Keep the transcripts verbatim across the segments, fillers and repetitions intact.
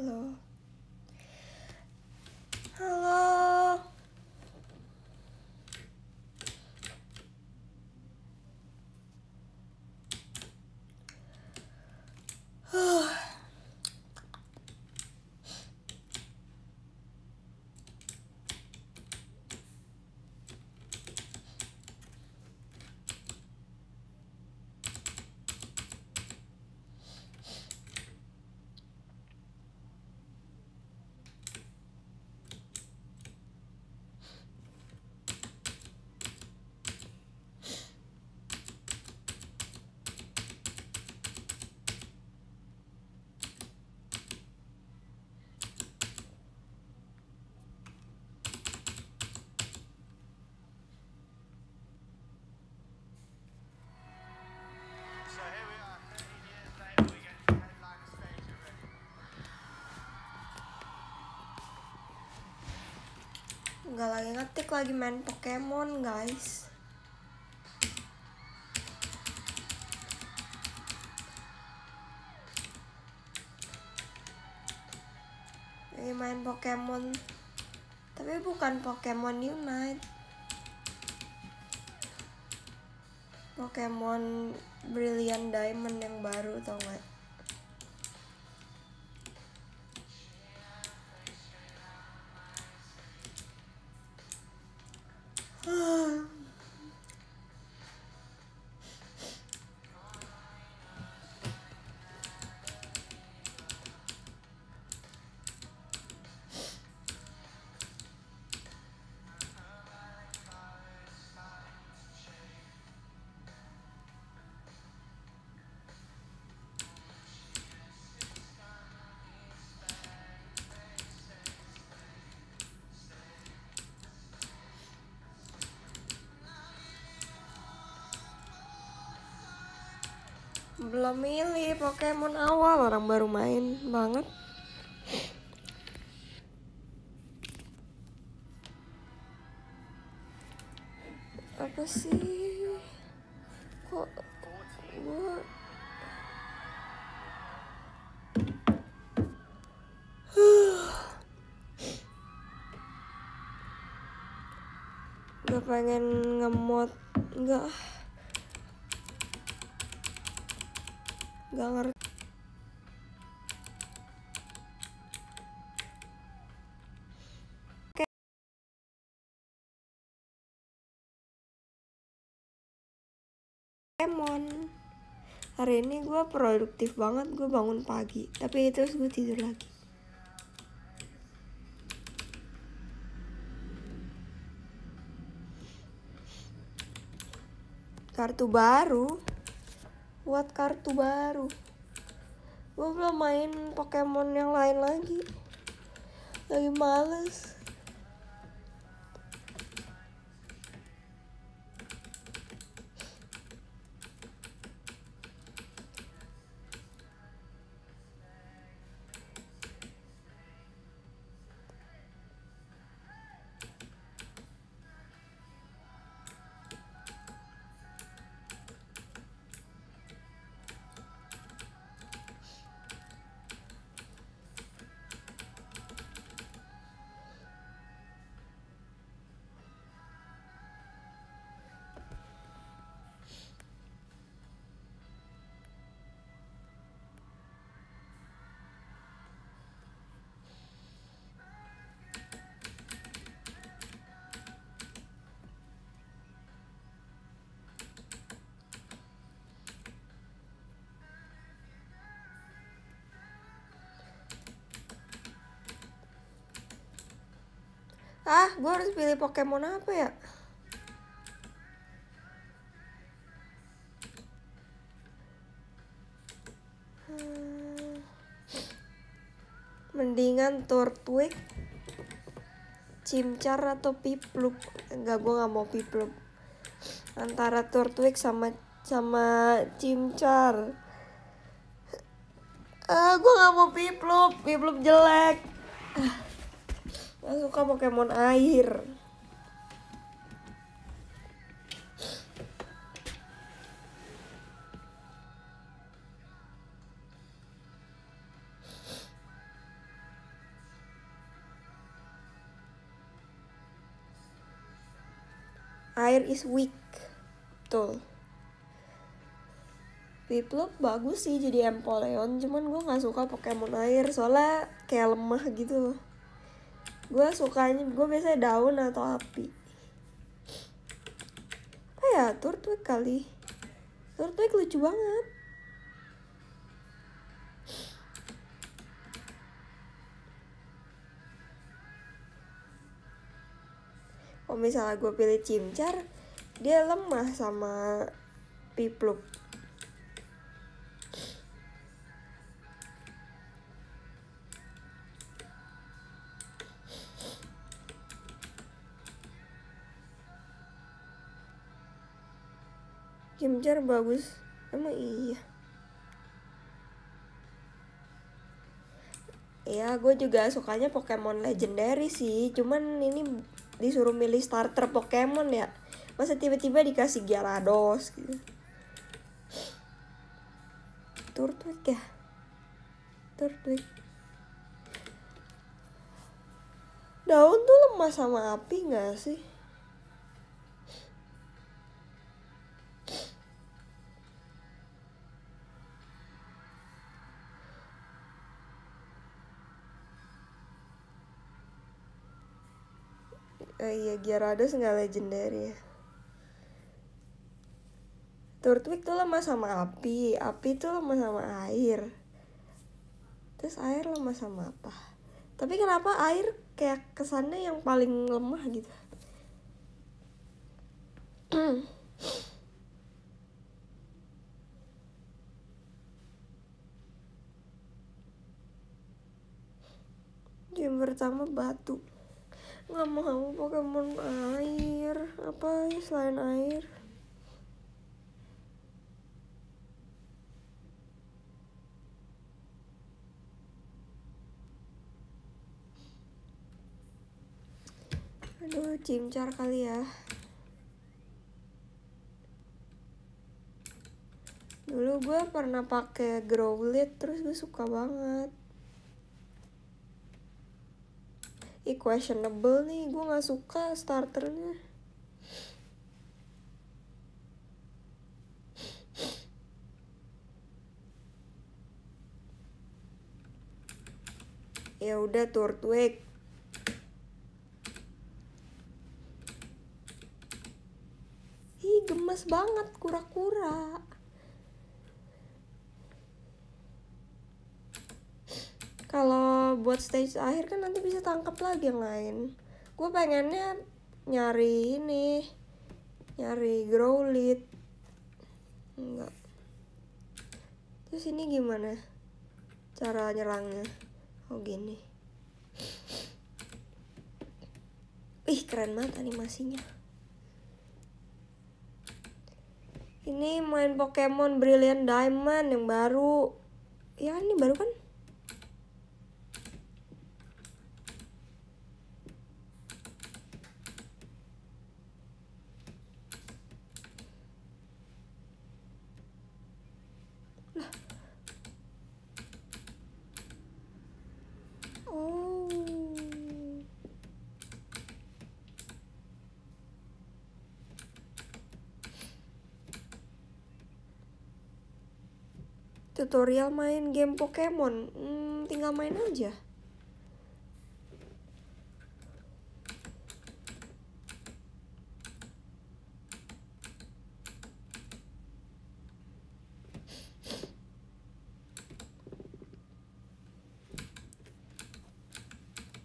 Halo. Halo. Huh. Nggak lagi ngetik, lagi main Pokemon, guys. Lagi main Pokemon, tapi bukan Pokemon Unite. Pokemon Brilliant Diamond yang baru, tau gak? Belum milih Pokemon awal, orang baru main banget. Apa sih? Kok gua gak pengen ngemot, enggak. Gak ngerti. Oke. Pokemon. Hari ini gue produktif banget, gue bangun pagi. Tapi terus gue tidur lagi. Kartu baru. Buat kartu baru. Gue belum main Pokemon yang lain lagi. Lagi males. Ah, gue harus pilih Pokemon apa ya? Hmm. Mendingan Turtwig, Chimchar atau Piplup. Enggak, gue nggak mau Piplup. Antara Turtwig sama sama Chimchar. Ah, gue nggak mau Piplup. Piplup jelek. Gak suka Pokemon air. Air is weak. Betul. Piplup bagus sih jadi Empoleon, cuman gue gak suka Pokemon air, soalnya kayak lemah gitu. Gue sukanya, gue biasanya daun atau api. Apa ya, Turtwig kali. Turtwig lucu banget. Kalau oh, misalnya gue pilih Chimchar, dia lemah sama Piplup. Chimchar bagus, emang iya. Ya, gue juga sukanya Pokemon legendary sih. Cuman ini disuruh milih starter Pokemon ya. Masa tiba-tiba dikasih Gyarados gitu. Turtwig ya. Turtwig. Daun tuh lemah sama api gak sih? Uh, iya, Gyarados nggak legendaris ya. Turtwig tuh lemah sama api, api tuh lemah sama air. Terus air lemah sama apa? Tapi kenapa air kayak kesannya yang paling lemah gitu? Yang pertama batu. Nggak mau Pokemon air, apa selain air? Aduh, Chimchar kali ya. Dulu gue pernah pakai Growlit, terus gue suka banget. Ini questionable nih, gue gak suka starternya. Ya udah, Turtwig. Ih, gemes banget kura-kura. Kalau buat stage akhir kan nanti bisa tangkap lagi yang lain. Gue pengennya nyari ini, nyari Growlit. Enggak. Terus ini gimana cara nyerangnya? Oh gini. Ih, keren banget animasinya. Ini main Pokemon Brilliant Diamond yang baru. Ya ini baru kan? Tutorial main game Pokemon, hmm, tinggal main aja.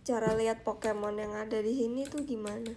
Cara lihat Pokemon yang ada di sini tuh gimana?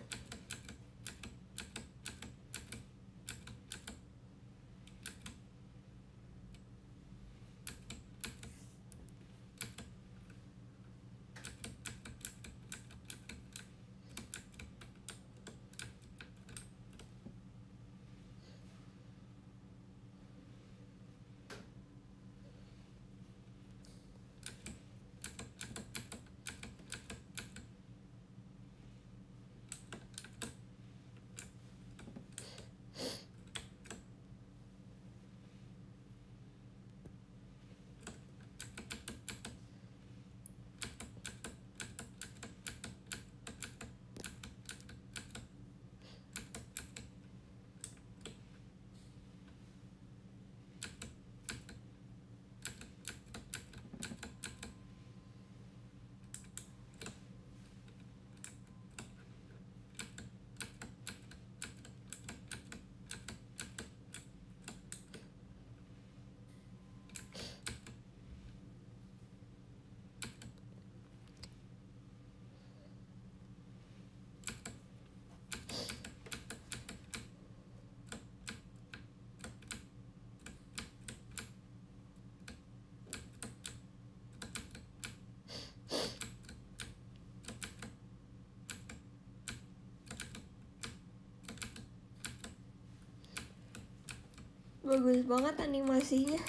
Bagus banget animasinya.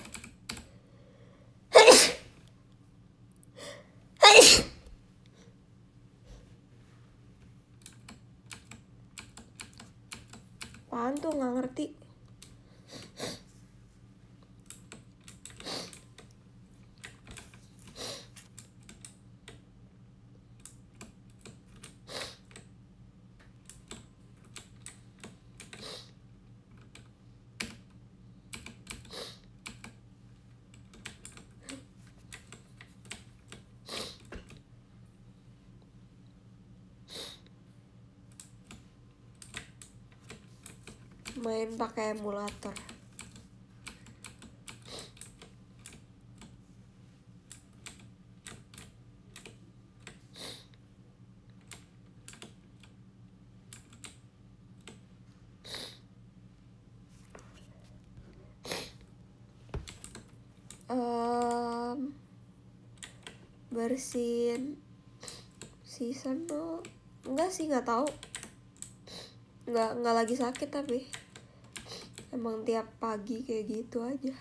Apaan tuh, nggak ngerti. Main pakai emulator. Um, bersin season tuh enggak sih, nggak tahu. Nggak nggak lagi sakit tapi. Emang tiap pagi kayak gitu aja.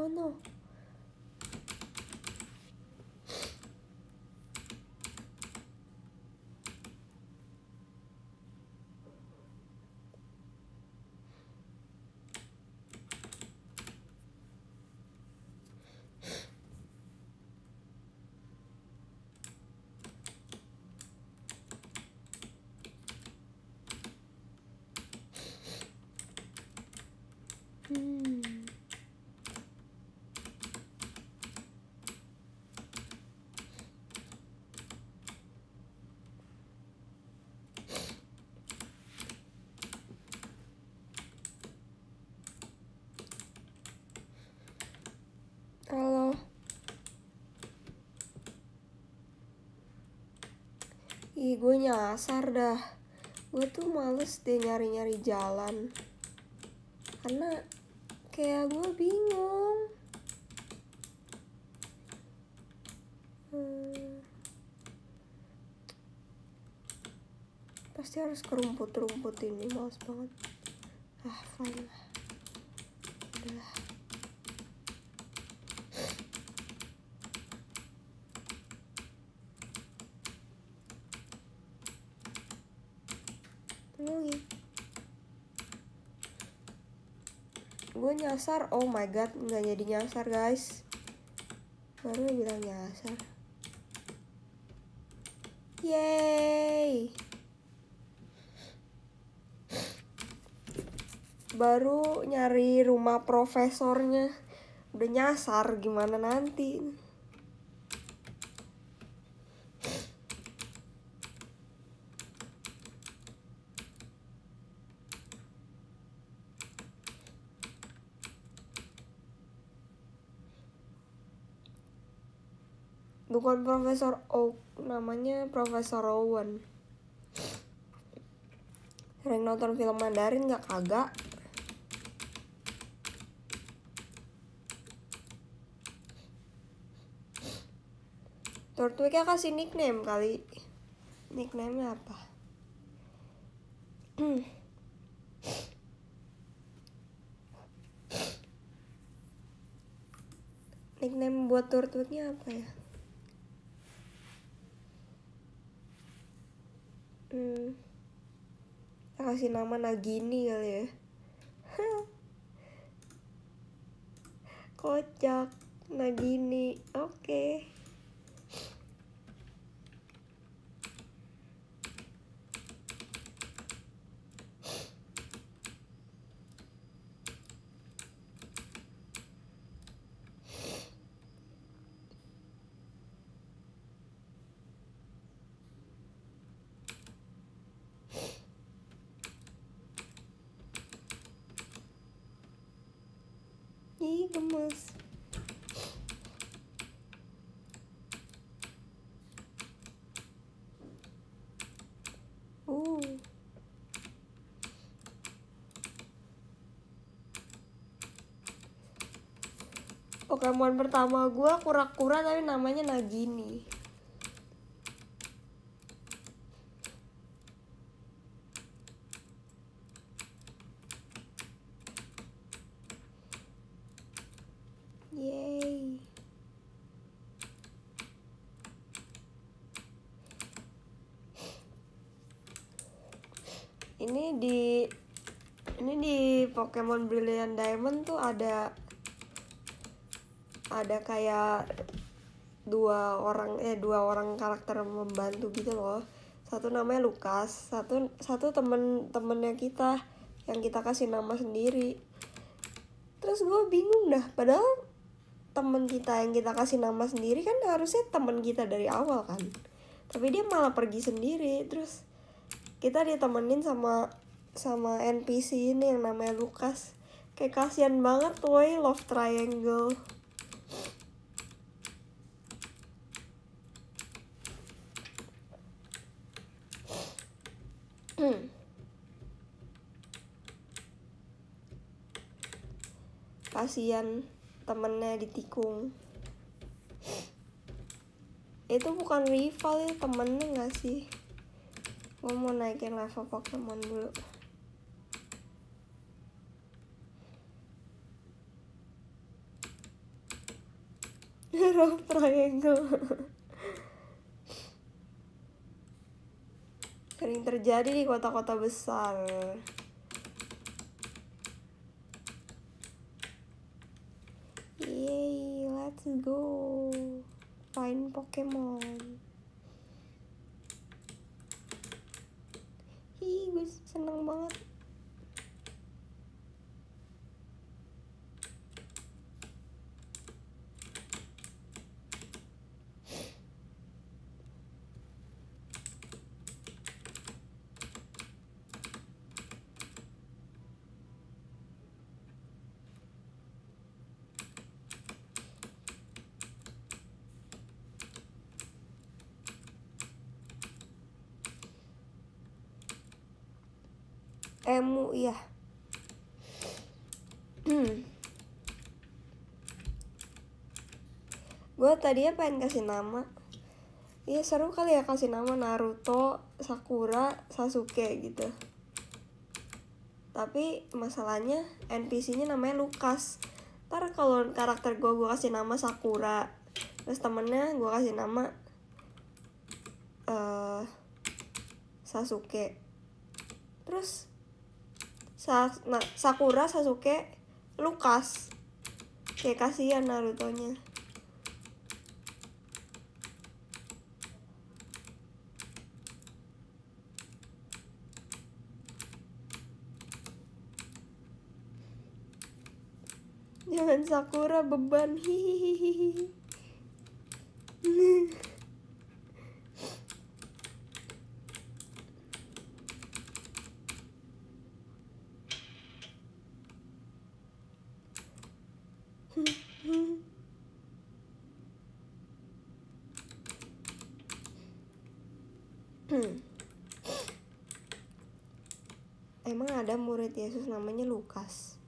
Oh no. Halo. Ih, gue nyasar dah. Gue tuh males deh nyari-nyari jalan. Karena kayak gue bingung. Hmm. Pasti harus ke rumput-rumput ini, males banget. Ah, fine lah. Udah. Gue nyasar, oh my god, nggak jadi nyasar guys. Baru bilang nyasar. Yeay. Baru nyari rumah profesornya, udah nyasar, gimana nanti. Bukan Profesor Oak, namanya Profesor Rowan. Sering nonton film Mandarin nggak kagak? Turtwig-nya kasih nickname kali. Nickname-nya apa? Nickname buat Turtwig-nya apa ya? Hmm. Kita kasih nama Nagini kali ya. Kocak, Nagini. Oke. Okay. Gemes. Pokemon pertama gue kura-kura tapi namanya Nagini. Yeay. Ini di ini di Pokemon Brilliant Diamond tuh ada ada kayak dua orang eh dua orang karakter membantu gitu loh. Satu namanya Lucas, satu satu temen-temennya kita yang kita kasih nama sendiri. Terus gue bingung dah, padahal temen kita yang kita kasih nama sendiri kan harusnya temen kita dari awal kan, tapi dia malah pergi sendiri. Terus kita ditemenin sama sama N P C ini yang namanya Lucas. Kayak kasihan banget woi, love triangle. Kasihan temennya ditikung. Itu bukan rival ya, temennya gak sih? Gue mau naikin level Pokemon dulu. Rock triangle. Sering terjadi di kota-kota besar. Yeay, let's go find Pokemon. Hi, gue seneng banget. Emu ya. Gue tadinya pengen kasih nama. Iya seru kali ya kasih nama Naruto, Sakura, Sasuke gitu. Tapi masalahnya N P C-nya namanya Lucas. Ntar kalau karakter gue gue kasih nama Sakura, terus temennya gue kasih nama uh, Sasuke. Terus Nah, Sakura, Sasuke, Lucas. Kayak kasihan Naruto-nya. Jangan Sakura beban. Hihihihi. Emang ada murid Yesus namanya Lucas.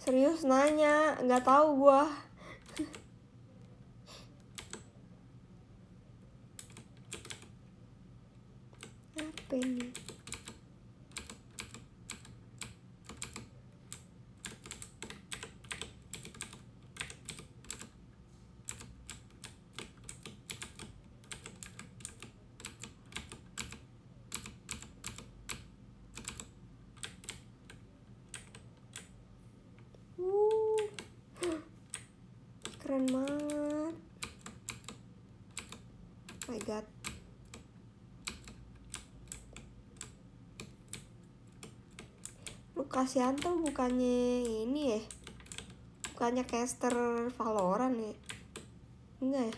Serius nanya, nggak tahu gua. Apa ini? Keren banget. Oh my god. Lu kasihan tuh bukannya ini ya. Bukannya caster Valorant ya. Enggak ya.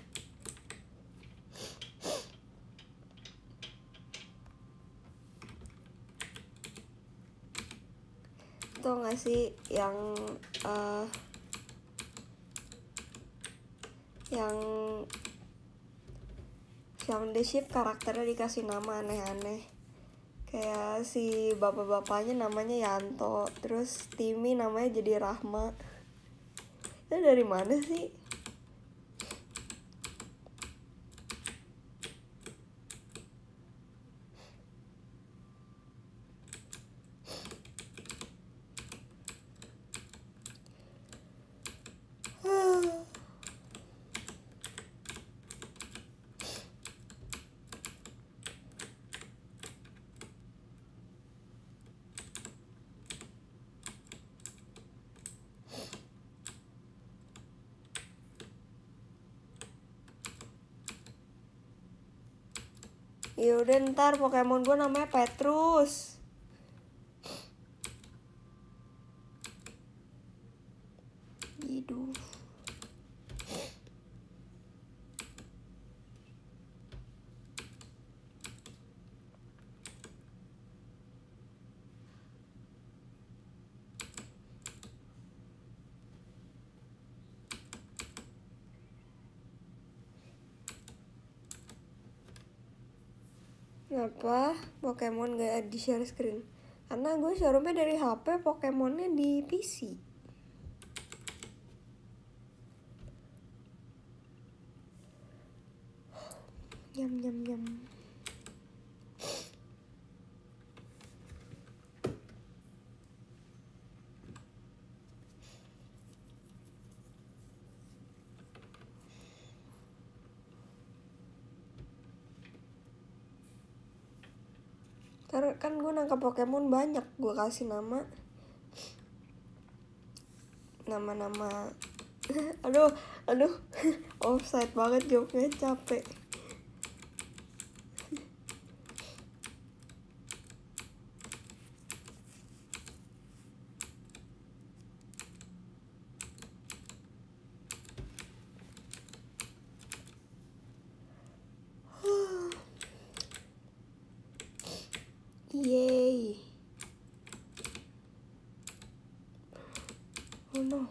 Tau gak sih yang uh, yang foundership karakternya dikasih nama aneh-aneh Kayak si bapak-bapaknya namanya Yanto, terus Timmy namanya jadi Rahma. Itu dari mana sih? Yaudah ntar Pokemon gue namanya Petrus. Gitu. Kenapa Pokemon gak di share screen? Karena gue showroomnya dari H P, Pokemonnya di P C. Nyam nyam nyam. Kan gue nangkap Pokemon banyak, gue kasih nama nama-nama. aduh aduh offside banget jawabnya, capek. Yeay. Oh no.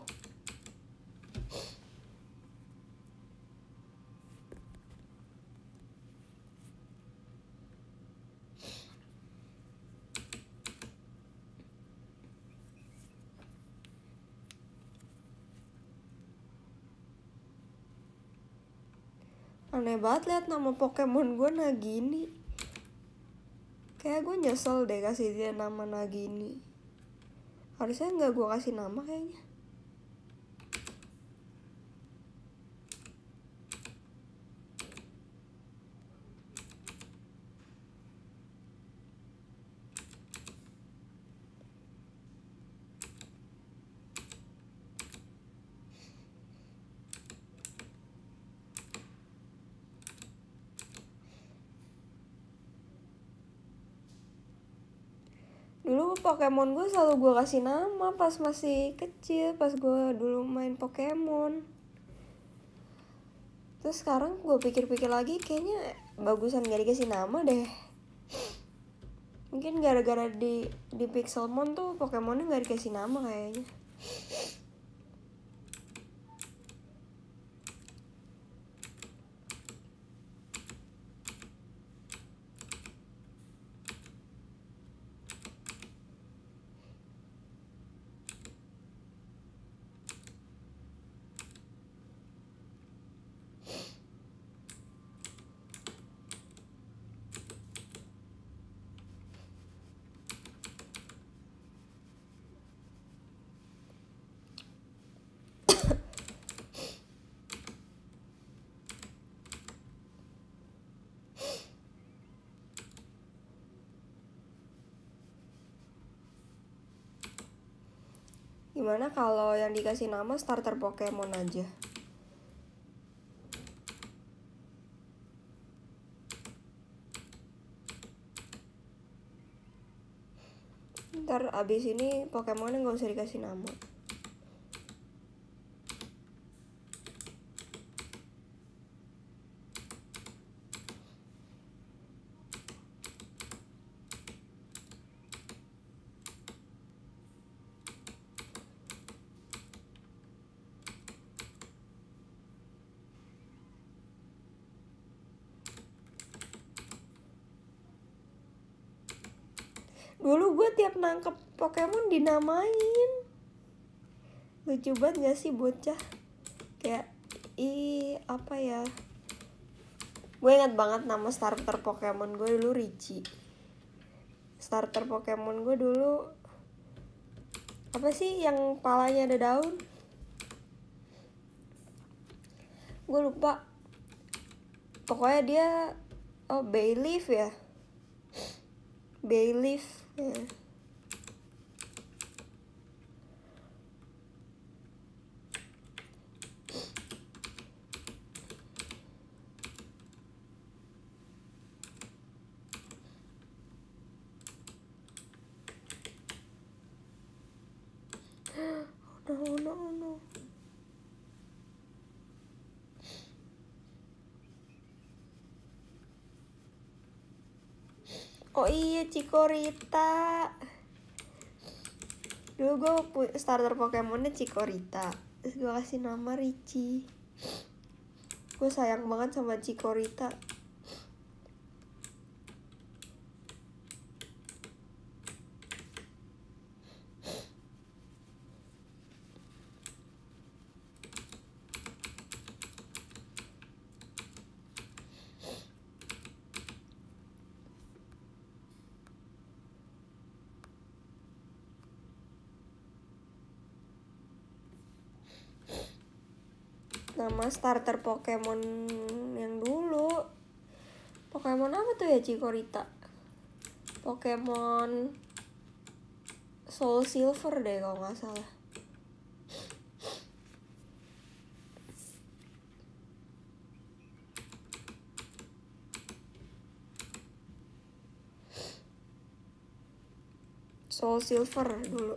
Aneh banget liat nama Pokemon gue Nagini. Kayak gue nyesel deh kasih dia nama Nagini. Harusnya nggak gue kasih nama kayaknya. Dulu Pokemon gue selalu gue kasih nama pas masih kecil, pas gue dulu main Pokemon. Terus sekarang gue pikir-pikir lagi, kayaknya bagusan gak dikasih nama deh. Mungkin gara-gara di, di Pixelmon tuh Pokemonnya gak dikasih nama kayaknya. Gimana kalau yang dikasih nama starter Pokemon aja? Ntar abis ini Pokemonnya nggak usah dikasih nama. Dulu gue tiap nangkep Pokemon dinamain. Lucu banget gak sih bocah? Kayak, ih apa ya. Gue ingat banget nama starter Pokemon gue dulu Richie. Starter Pokemon gue dulu apa sih yang palanya ada daun? Gue lupa. Pokoknya dia oh Bayleaf ya. Bayleaf ya. Oh no no. Oh iya, Chikorita. Dulu gue starter Pokemonnya Chikorita. Terus gue kasih nama Richie. Gue sayang banget sama Chikorita. Nama starter Pokemon yang dulu Pokemon apa tuh ya Chikorita? Pokemon Soul Silver deh kalau nggak salah. Soul Silver dulu.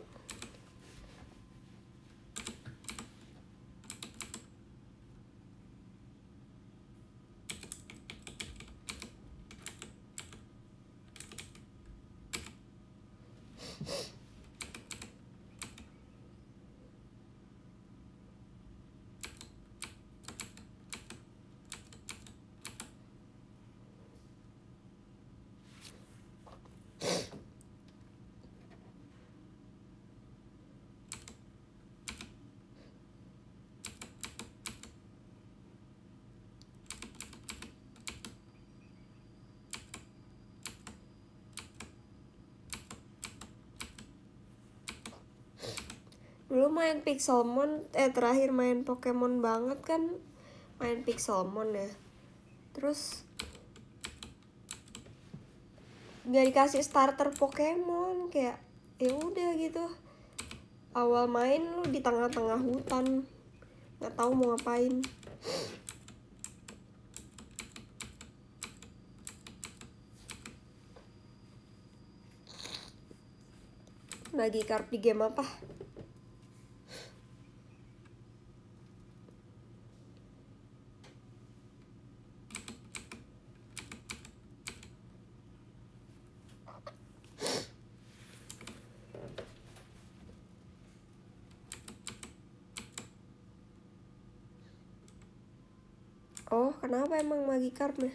Dulu main Pixelmon, eh terakhir main Pokemon banget kan main Pixelmon ya. Terus nggak dikasih starter Pokemon, kayak ya udah gitu. Awal main lu di tengah-tengah hutan, nggak tahu mau ngapain. Magikarp di game apa? Oh, kenapa emang Magikarp ya?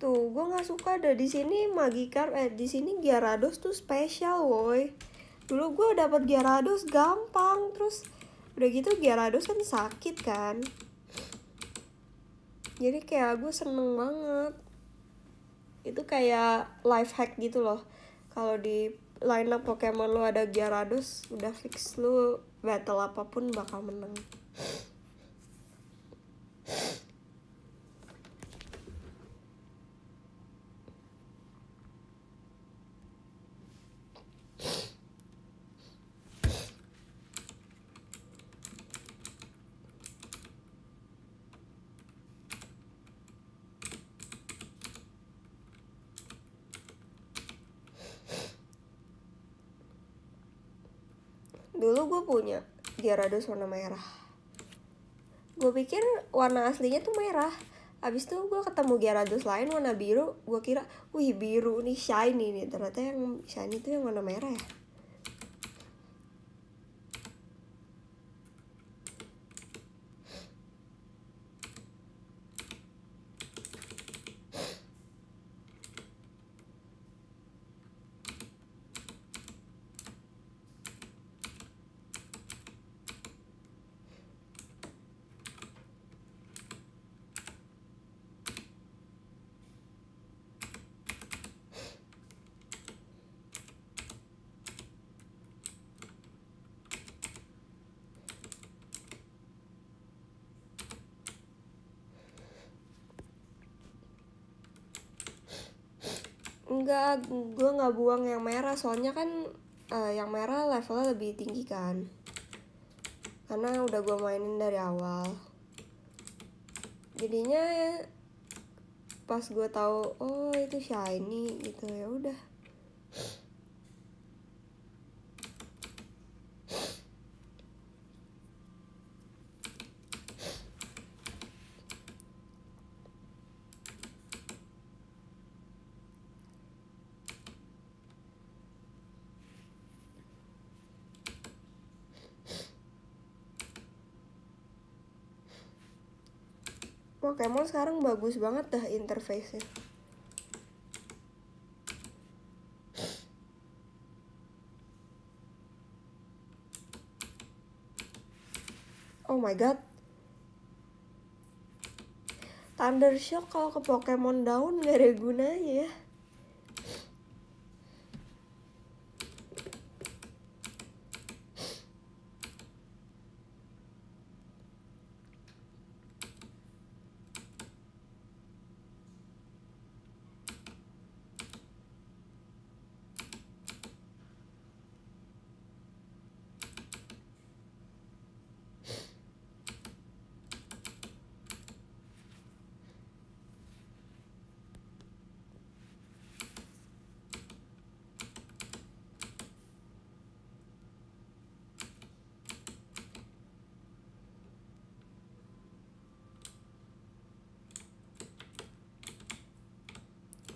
Tuh, gue nggak suka ada di sini Magikarp. Eh, di sini Gyarados tuh spesial, woi. Dulu gue dapet Gyarados gampang, terus udah gitu Gyarados kan sakit kan. Jadi kayak gue seneng banget. Itu kayak life hack gitu loh. Kalau di line up Pokemon lo ada Gyarados, udah fix lo battle apapun bakal menang. Dulu gue punya Gyarados warna merah. Gue pikir warna aslinya tuh merah. Abis itu gue ketemu Gyarados lain warna biru. Gue kira, wih biru nih shiny nih. Ternyata yang shiny tuh yang warna merah ya. Enggak, gue nggak buang yang merah, soalnya kan uh, yang merah levelnya lebih tinggi kan, karena udah gue mainin dari awal. Jadinya pas gue tahu oh itu shiny gitu, ya udah. Pokemon sekarang bagus banget dah interface-nya. Oh my god. Thunder Shock kalau ke Pokemon Down gak ada gunanya ya.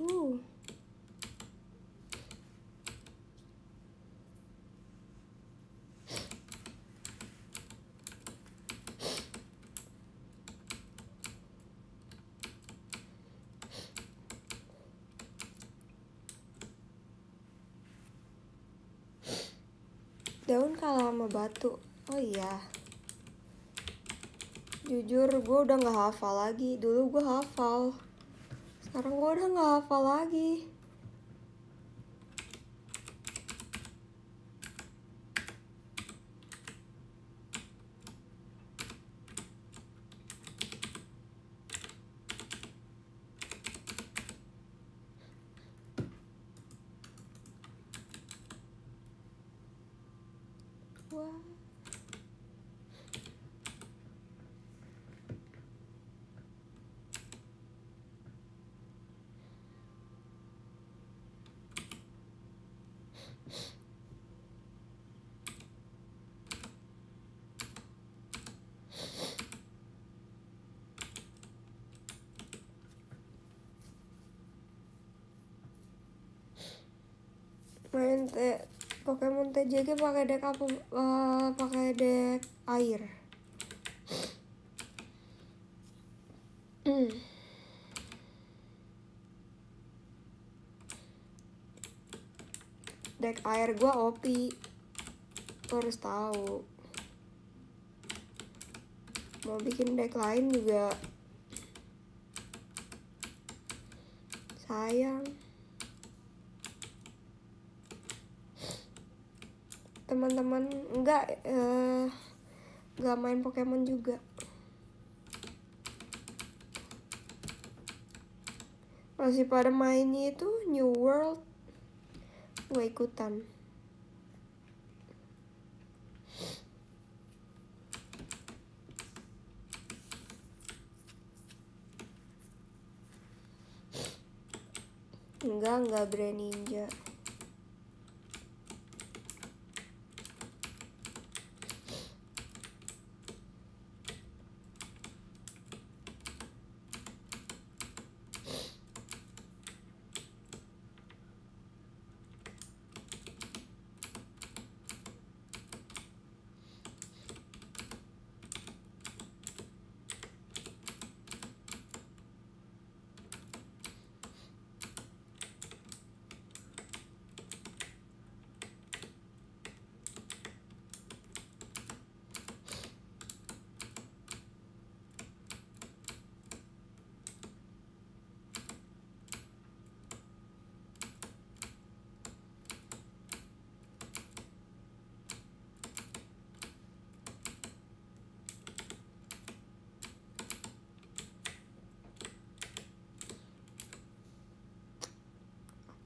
Ooh. Daun kalah sama batu. Oh iya. Jujur gue udah gak hafal lagi. Dulu gue hafal, sekarang gue udah gak hafal lagi. Main te Pokemon T J G pakai deck apa? Uh, pakai deck air. Mm. Deck air gua O P. Lo harus tahu. Mau bikin deck lain juga sayang. Teman-teman enggak uh, enggak main Pokemon juga. Masih pada mainnya itu New World. Gue ikutan. Enggak, enggak Greninja.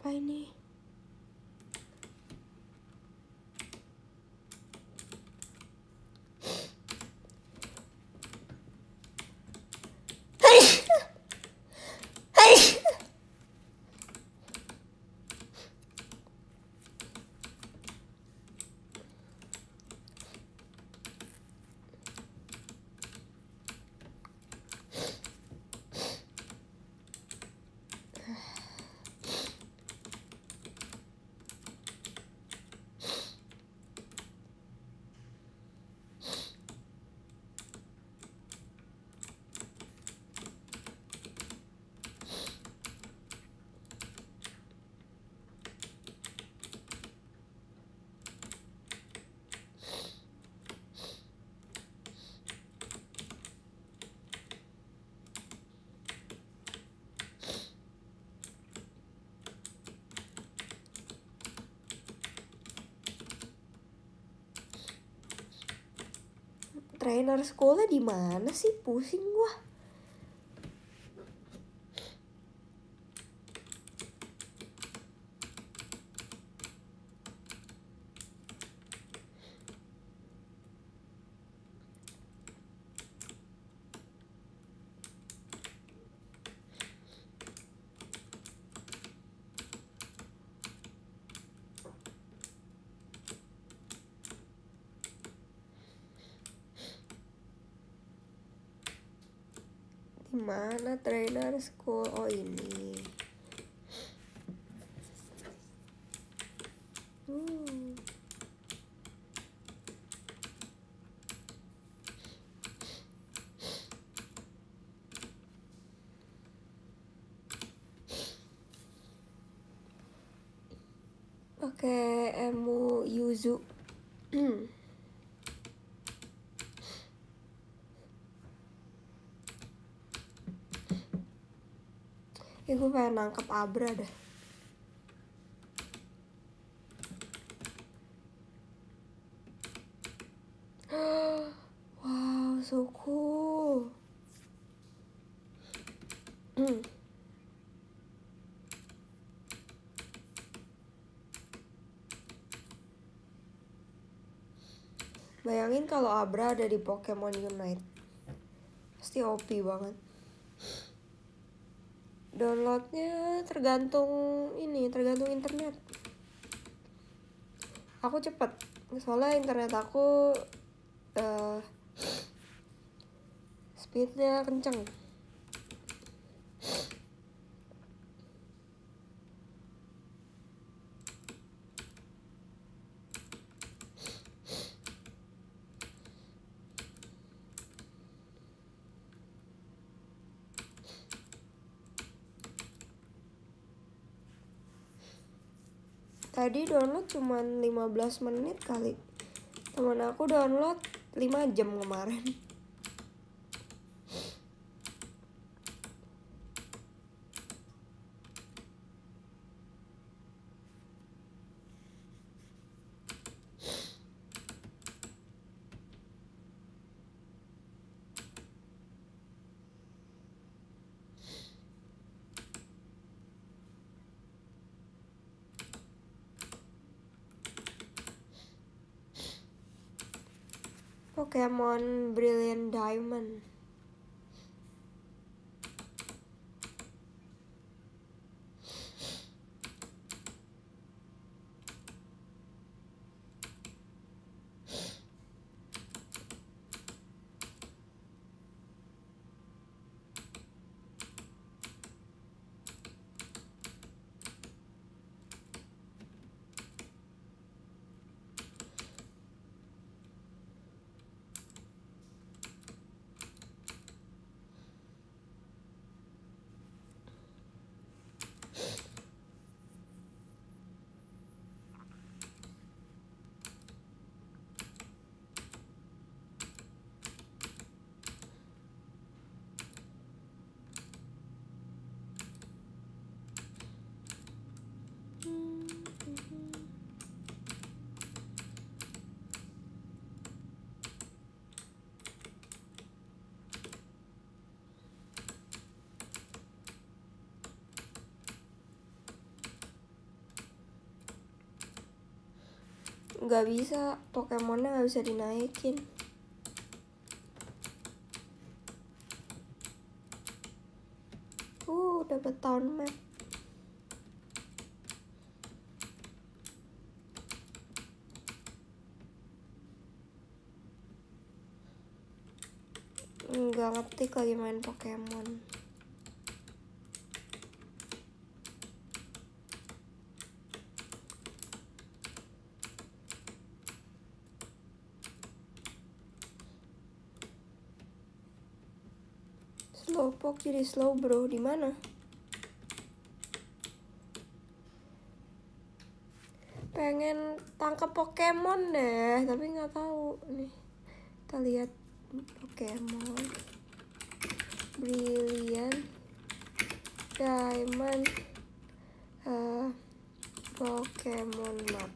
apa ini? Trainer sekolah di mana sih? Pusing gua. Mana trainer school? Oh ini. Hmm. Pakai emu yuzu. Gue pengen nangkep Abra deh. Wow, so cool. Bayangin kalau Abra ada di Pokemon Unite, pasti O P banget. Downloadnya tergantung ini, tergantung internet. Aku cepet, soalnya internet aku uh, speednya kenceng. Tadi download cuman lima belas menit kali. Temen aku download lima jam kemarin. Pokemon Brilliant Diamond. nggak bisa, Pokemonnya nggak bisa dinaikin. Uh, dapat town map. Nggak ngetik lagi main Pokemon. Slowpoke jadi Slowbro di mana? Pengen tangkap Pokemon deh, tapi nggak tahu nih. Kita lihat Pokemon Brilliant Diamond uh, Pokemon map.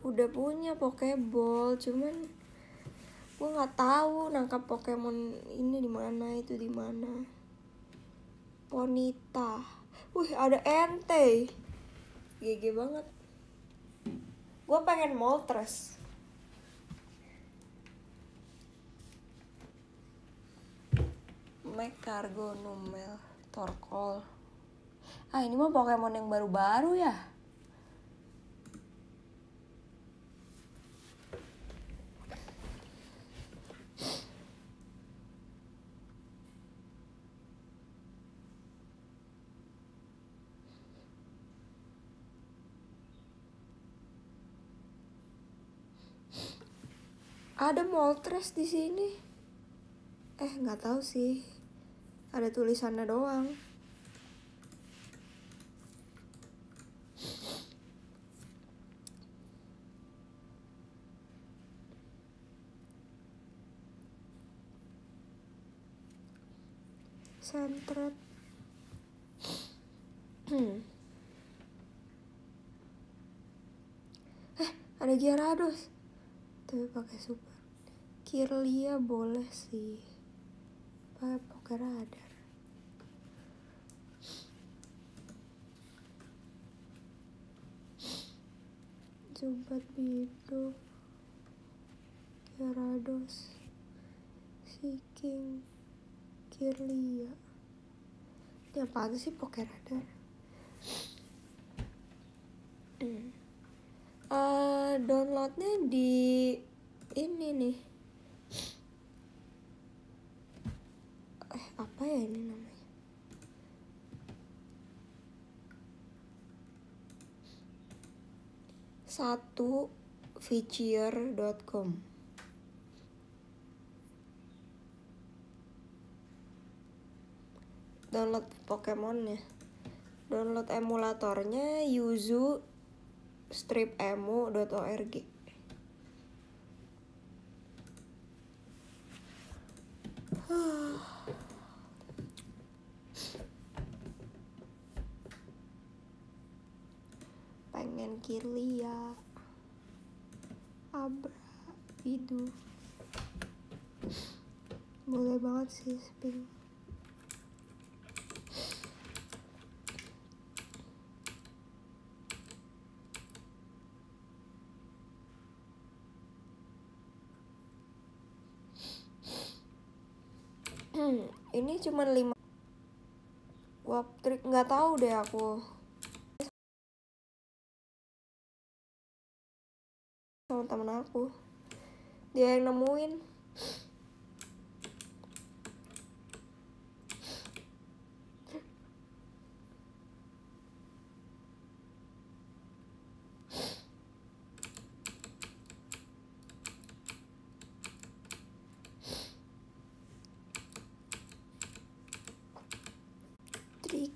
Udah punya Pokeball, cuman gue nggak tahu nangkap Pokemon ini di mana, itu di mana. Ponita, wih ada Entei, G G banget. Gue pengen Moltres. Mekargo, Numel, Torkoal. Ah ini mah Pokemon yang baru-baru ya. Ada Moltres di sini. Eh, nggak tahu sih. Ada tulisannya doang. Sentret. Hmm. Eh, ada Gyarados. Tapi pakai super. Kirlia boleh sih. Pakai Pokeradar. Jumbat Bidu. Gyarados. Seeking. Kirlia. Ini apaan sih Pokeradar? Hmm. Uh, downloadnya di ini nih. Eh apa ya ini namanya? Satu feature dot com. Download Pokemonnya. Download emulatornya yuzu strip emo dot org. Pengen Kirlia, Abra, Bidu. Boleh banget sih Spin. Ini cuma lima wap trik, nggak tahu deh aku. Sama temen aku, dia yang nemuin.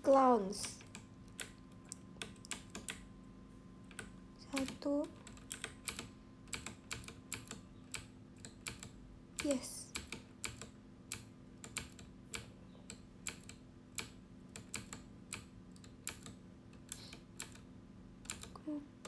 Clowns. Satu. Yes. Oke.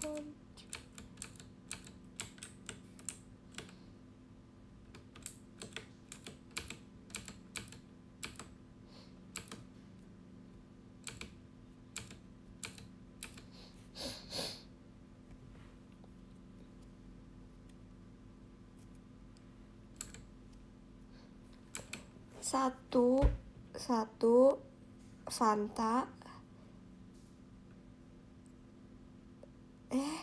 satu satu Fanta. Eh,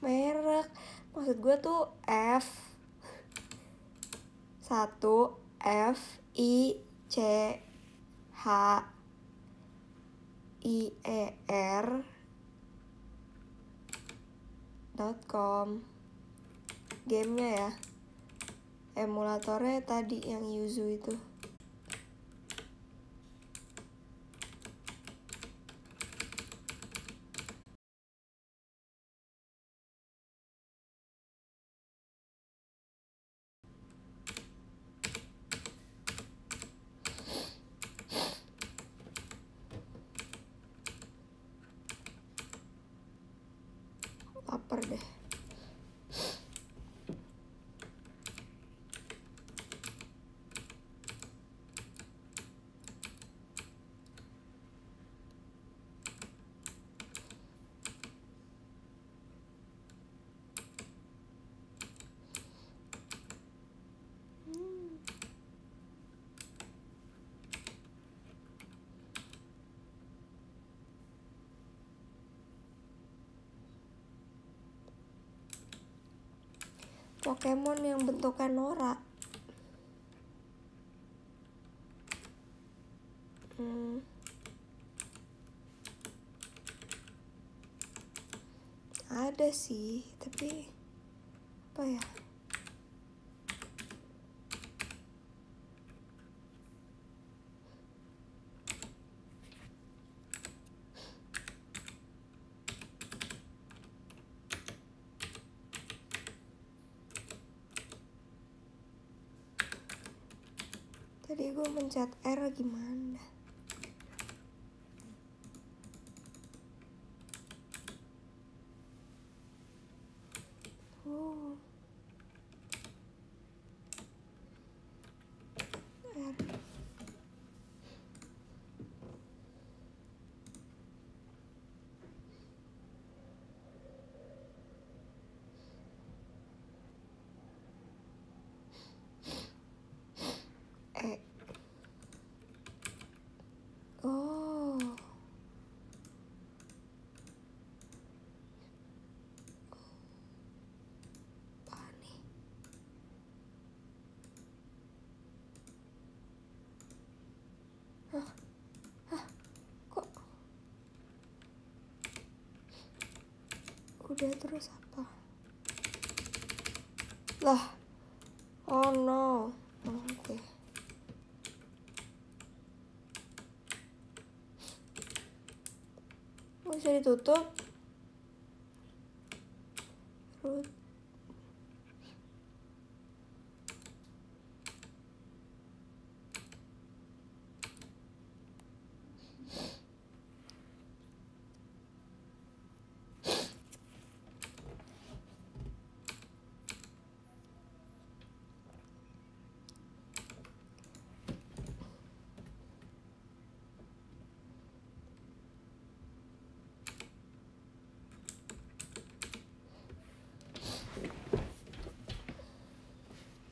merek. Maksud gue tuh F satu F I C H I E R dot com. Gamenya ya, emulatornya tadi yang Yuzu itu. Lapar deh. Pokemon yang bentuknya norak. Hmm. Ada sih, tapi apa ya? Tadi gue mencet R gimana? Oh. R. Hah? Hah? Kok? Udah terus apa? Lah. Oh no. Oh, oke. Okay. Bisa ditutup? Terus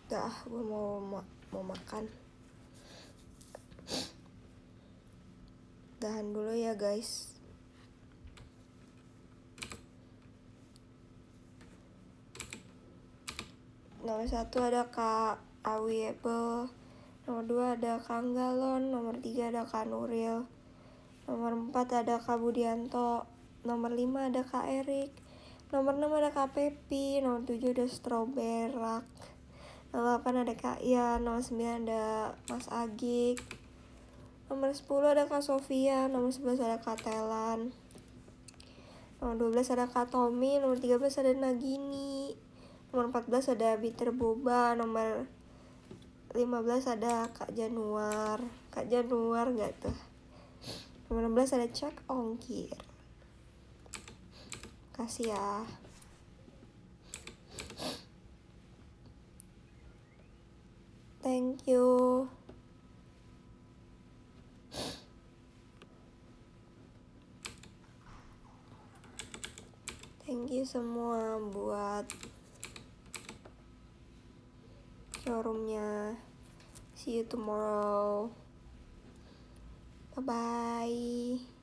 udah, gue mau ma mau makan. Dahan dulu ya guys. Nomor satu ada Kak Awiebel, nomor dua ada Kang Galon, nomor tiga ada Kak Nuril, nomor empat ada Kak Budianto, nomor lima ada Kak Erik, nomor enam ada Kak Pepi, nomor tujuh ada Stroberak, nomor delapan ada Kak Ian, nomor sembilan ada Mas Agik, nomor sepuluh ada Kak Sofia, nomor sebelas ada Kak Telan, nomor dua belas ada Kak Tommy, nomor tiga belas ada Nagini, nomor empat belas ada Bitter Boba, nomor lima belas ada Kak Januar, Kak Januar gak tuh, nomor enam belas ada Cak Ongkir. Makasih ya. Thank you. Thank you semua buat showroomnya. See you tomorrow. Bye-bye.